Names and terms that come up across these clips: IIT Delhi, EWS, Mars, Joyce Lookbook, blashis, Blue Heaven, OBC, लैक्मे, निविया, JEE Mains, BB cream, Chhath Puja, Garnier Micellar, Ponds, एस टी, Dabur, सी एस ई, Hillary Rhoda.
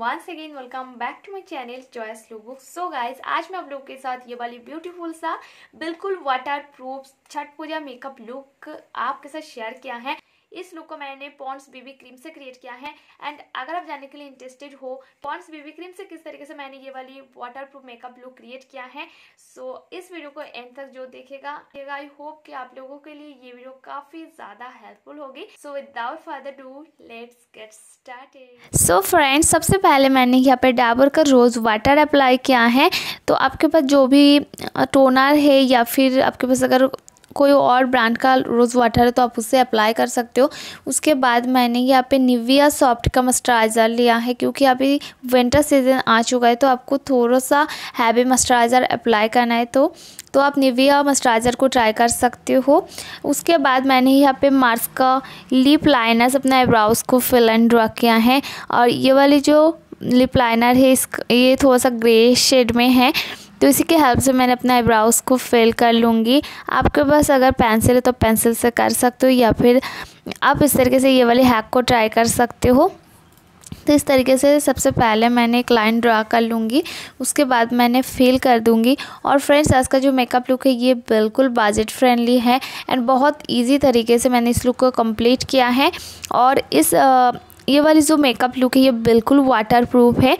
once again welcome back to my channel Joyce Lookbook। So guys, आज मैं आप लोगों के साथ ये वाली ब्यूटीफुल सा बिल्कुल waterproof Chhath Puja makeup look आपके साथ शेयर किया है। इस लुक को मैंने पॉन्ड्स बीबी क्रीम से क्रिएट किया है। एंड अगर आप जानने के लिए इंटरेस्टेड हो पॉन्ड्स बीबी क्रीम से किस तरीके से मैंने ये वाली वाटरप्रूफ मेकअप लुक क्रिएट किया है, सो इस वीडियो को एंड तक जो देखेगा आई होप कि आप लोगों के लिए ये वीडियो काफी ज्यादा हेल्पफुल होगी। So without further do let's get started. So friends, सबसे पहले मैंने यहाँ पे डाबर का रोज वाटर अप्लाई किया है। तो आपके पास जो भी टोनर है या फिर आपके पास अगर कोई और ब्रांड का रोज़ वाटर है तो आप उससे अप्लाई कर सकते हो। उसके बाद मैंने यहाँ पे निविया सॉफ्ट का मॉइस्चराइज़र लिया है, क्योंकि अभी विंटर सीजन आ चुका है तो आपको थोड़ा सा हैवी मॉइस्चराइज़र अप्लाई करना है तो आप निविया मॉइस्चराइज़र को ट्राई कर सकते हो। उसके बाद मैंने यहाँ पे मार्स का लिप लाइनर अपना आईब्राउज को फिल एंड ड्रा किया है। और ये वाली जो लिप लाइनर है ये थोड़ा सा ग्रे शेड में है, तो इसी के हेल्प से मैंने अपने आईब्राउज को फिल कर लूँगी। आपके पास अगर पेंसिल है तो पेंसिल से कर सकते हो, या फिर आप इस तरीके से ये वाले हैक को ट्राई कर सकते हो। तो इस तरीके से सबसे पहले मैंने एक लाइन ड्रा कर लूँगी, उसके बाद मैंने फिल कर दूँगी। और फ्रेंड्स, आज का जो मेकअप लुक है ये बिल्कुल बजट फ्रेंडली है एंड बहुत ईजी तरीके से मैंने इस लुक को कंप्लीट किया है। और इस ये वाली जो मेकअप लुक है ये बिल्कुल वाटरप्रूफ है,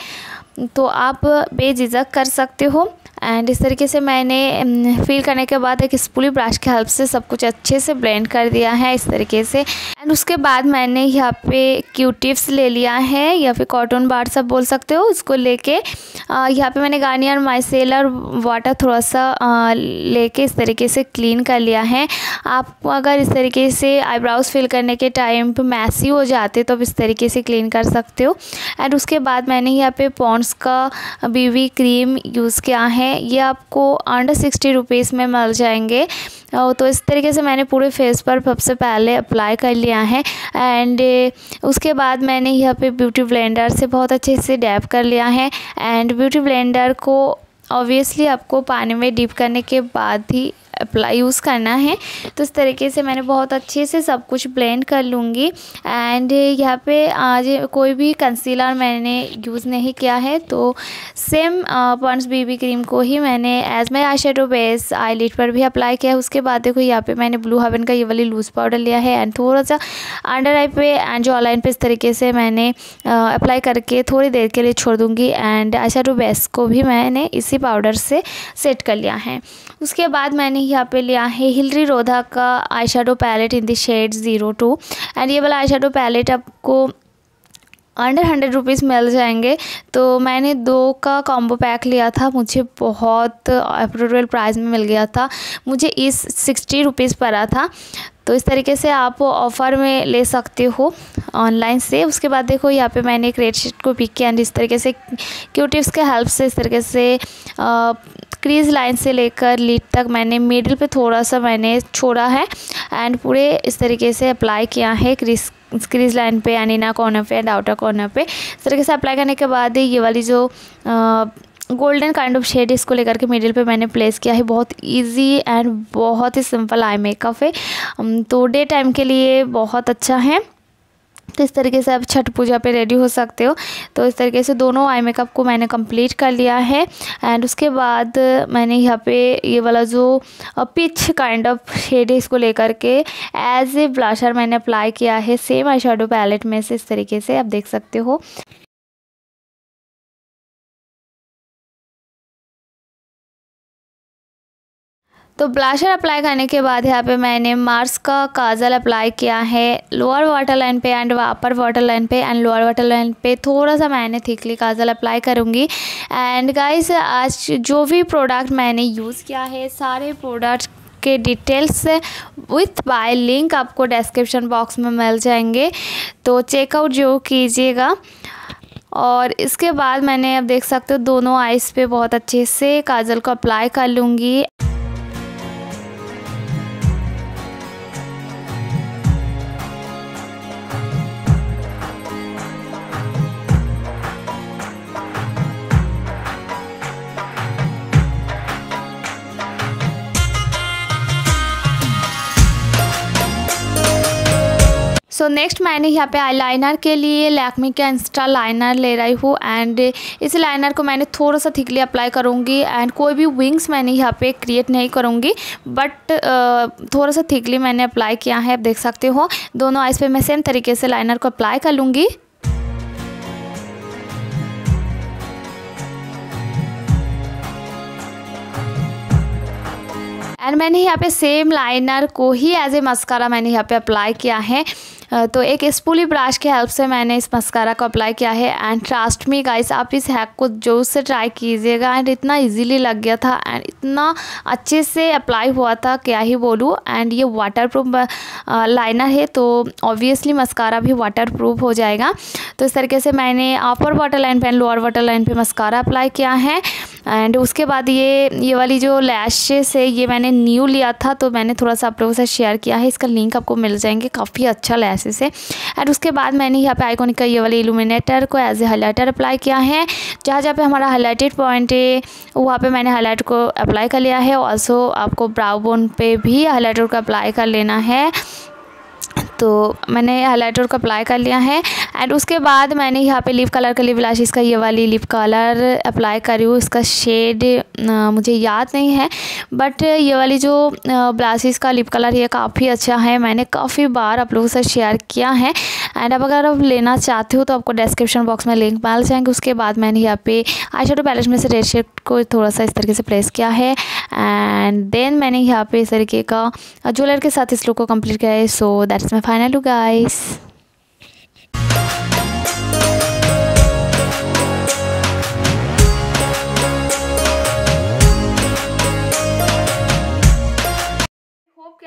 तो आप बेझिझक कर सकते हो। एंड इस तरीके से मैंने फिल करने के बाद एक स्पूली ब्रश की हेल्प से सब कुछ अच्छे से ब्लेंड कर दिया है इस तरीके से। एंड उसके बाद मैंने यहाँ पे क्यू टिप्स ले लिया है या फिर कॉटन बार सब बोल सकते हो, उसको लेके यहाँ पे मैंने गार्नियर माइसेलर वाटर थोड़ा सा लेके इस तरीके से क्लीन कर लिया है। आप अगर इस तरीके से आईब्राउज फिल करने के टाइम पर मैसी हो जाते तो आप इस तरीके से क्लीन कर सकते हो। एंड उसके बाद मैंने यहाँ पे पॉन्ड्स का बीबी क्रीम यूज़ किया है, ये आपको अंडर 60 रुपीज़ में मिल जाएंगे। तो इस तरीके से मैंने पूरे फेस पर सबसे पहले अप्लाई कर लिया है। एंड उसके बाद मैंने यहाँ पे ब्यूटी ब्लेंडर से बहुत अच्छे से डैप कर लिया है। एंड ब्यूटी ब्लेंडर को ऑब्वियसली आपको पानी में डीप करने के बाद ही अप्लाई यूज़ करना है। तो इस तरीके से मैंने बहुत अच्छे से सब कुछ ब्लेंड कर लूँगी। एंड यहाँ पे आज कोई भी कंसीलर मैंने यूज़ नहीं किया है, तो सेम पॉन्ड्स बीबी क्रीम को ही मैंने as my eye shadow base eyelid पर भी अप्लाई किया है। उसके बाद देखो यहाँ पे मैंने ब्लू हेवन का ये वाली लूज़ पाउडर लिया है एंड थोड़ा सा अंडर आई पे एंड जॉ लाइन पे इस तरीके से मैंने अप्लाई करके थोड़ी देर के लिए छोड़ दूँगी। एंड आई शेडो बेस को भी मैंने इसी पाउडर से सेट कर लिया है। उसके बाद मैंने यहाँ पे लिया है हिलरी रोधा का eye shadow palette in the shade 02। And ये वाला आई शेडो पैलेट आपको अंडर 100 रुपीज़ मिल जाएंगे। तो मैंने 2 का कॉम्बो पैक लिया था, मुझे बहुत अफोर्डेबल प्राइस में मिल गया था, मुझे इस 60 रुपीज़ पड़ा था। तो इस तरीके से आप ऑफ़र में ले सकते हो ऑनलाइन से। उसके बाद देखो यहाँ पे मैंने एक रेड शीट को पिक किया एंड इस तरीके से क्यू टिप्स के हेल्प से इस तरीके से क्रीज लाइन से लेकर लीड तक मैंने मिडिल पे थोड़ा सा मैंने छोड़ा है एंड पूरे इस तरीके से अप्लाई किया है क्रीज लाइन पे एंड इनर कॉर्नर पे एंड आउटर कॉर्नर पे। इस तरीके से अप्लाई करने के बाद ये वाली जो गोल्डन काइंड ऑफ शेड इसको लेकर के मिडिल पे मैंने प्लेस किया है। बहुत इजी एंड बहुत ही सिंपल आई मेकअप है, तो डे टाइम के लिए बहुत अच्छा है। तो इस तरीके से आप छठ पूजा पे रेडी हो सकते हो। तो इस तरीके से दोनों आई मेकअप को मैंने कंप्लीट कर लिया है। एंड उसके बाद मैंने यहाँ पे ये वाला जो पिच काइंड ऑफ शेड है इसको लेकर के एज ए ब्लशर मैंने अप्लाई किया है सेम आई शेडो पैलेट में से। इस तरीके से आप देख सकते हो। तो ब्लशर अप्लाई करने के बाद यहाँ पे मैंने मार्स का काजल अप्लाई किया है लोअर वाटर लाइन पे एंड अपर वाटर लाइन पे एंड लोअर वाटर लाइन पे थोड़ा सा मैंने थिकली काजल अप्लाई करूँगी। एंड गाइस, आज जो भी प्रोडक्ट मैंने यूज़ किया है सारे प्रोडक्ट के डिटेल्स विथ बाय लिंक आपको डिस्क्रिप्शन बॉक्स में मिल जाएंगे, तो चेकआउट जो कीजिएगा। और इसके बाद मैंने अब देख सकते हो दोनों आइज़ पे बहुत अच्छे से काजल को अप्लाई कर लूँगी। सो नेक्स्ट मैंने यहाँ पे आईलाइनर के लिए लैक्मे का इंस्टा लाइनर ले रही हूँ एंड इस लाइनर को मैंने थोड़ा सा थिकली अप्लाई करूँगी एंड कोई भी विंग्स मैंने यहाँ पे क्रिएट नहीं करूँगी बट थोड़ा सा थिकली मैंने अप्लाई किया है, आप देख सकते हो। दोनों आइज़ पे मैं सेम तरीके से लाइनर को अप्लाई कर लूँगी। एंड मैंने यहाँ पे सेम लाइनर को ही एज ए मस्कारा मैंने यहाँ पे अप्लाई किया है, तो एक स्पूली ब्रश की हेल्प से मैंने इस मस्कारा को अप्लाई किया है। एंड ट्रस्ट मी गाइस, आप इस हैक को जोर से ट्राई कीजिएगा। एंड इतना इजीली लग गया था एंड इतना अच्छे से अप्लाई हुआ था, क्या ही बोलूँ। एंड ये वाटरप्रूफ लाइनर है तो ऑब्वियसली मस्कारा भी वाटरप्रूफ हो जाएगा। तो इस तरीके से मैंने अपर वाटर लाइन पर एंड लोअर वाटर लाइन पर मस्कारा अप्लाई किया है। एंड उसके बाद ये वाली जो लैशेस है ये मैंने न्यू लिया था, तो मैंने थोड़ा सा आप लोगों से शेयर किया है, इसका लिंक आपको मिल जाएंगे, काफ़ी अच्छा लैशेस है। एंड उसके बाद मैंने यहाँ पे आइकॉनिक का ये वाले इल्यूमिनेटर को एज ए हाइलाइटर अप्लाई किया है। जहाँ जहाँ पे हमारा हाइलाइटेड पॉइंट है वहाँ पे मैंने हाईलाइट को अप्लाई कर लिया है। ऑल्सो आपको ब्राउ बोन पे भी हाईलाइटर को अप्लाई कर लेना है, तो मैंने हाइलाइटर को अप्लाई कर लिया है। एंड उसके बाद मैंने यहाँ पे लिप कलर के लिए ब्लाशिस का ये वाली लिप कलर अप्लाई करी हूँ। इसका शेड मुझे याद नहीं है, बट ये वाली जो ब्लाशिस का लिप कलर ये काफ़ी अच्छा है, मैंने काफ़ी बार आप लोगों से शेयर किया है। एंड अब अगर आप लेना चाहते हो तो आपको डिस्क्रिप्शन बॉक्स में लिंक मिल जाएंगे। उसके बाद मैंने यहाँ पे आई शेडो पैलेट में से रेड शेड को थोड़ा सा इस तरीके से प्रेस किया है एंड देन मैंने यहाँ पे इस तरीके का ज्वेलर के साथ इस लुक को कंप्लीट किया है। So that's my final look guys.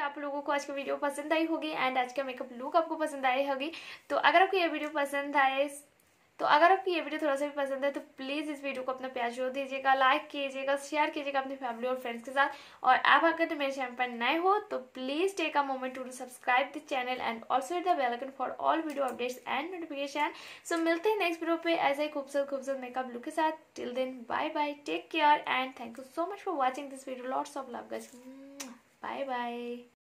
आप लोगों को आज की वीडियो पसंद आई होगी एंड आज का मेकअप लुक आपको पसंद आई होगी। तो अगर आपको ये वीडियो पसंद आए, थोड़ा सा भी पसंद है तो प्लीज़ इस वीडियो को अपना प्यार जरूर दीजिएगा, लाइक कीजिएगा, शेयर कीजिएगा अपनी फैमिली और फ्रेंड्स के साथ। और आप अगर मेरे चैनल पर नए हो तो please take a moment to subscribe the channel and also hit the bell icon for all video updates and notification. So मिलते हैं नेक्स्ट वीडियो पे ऐसे ही खूबसूरत मेकअप लुक के साथ। Till then bye bye, take care and thank you so much for watching this video. Lots of love guys, bye bye.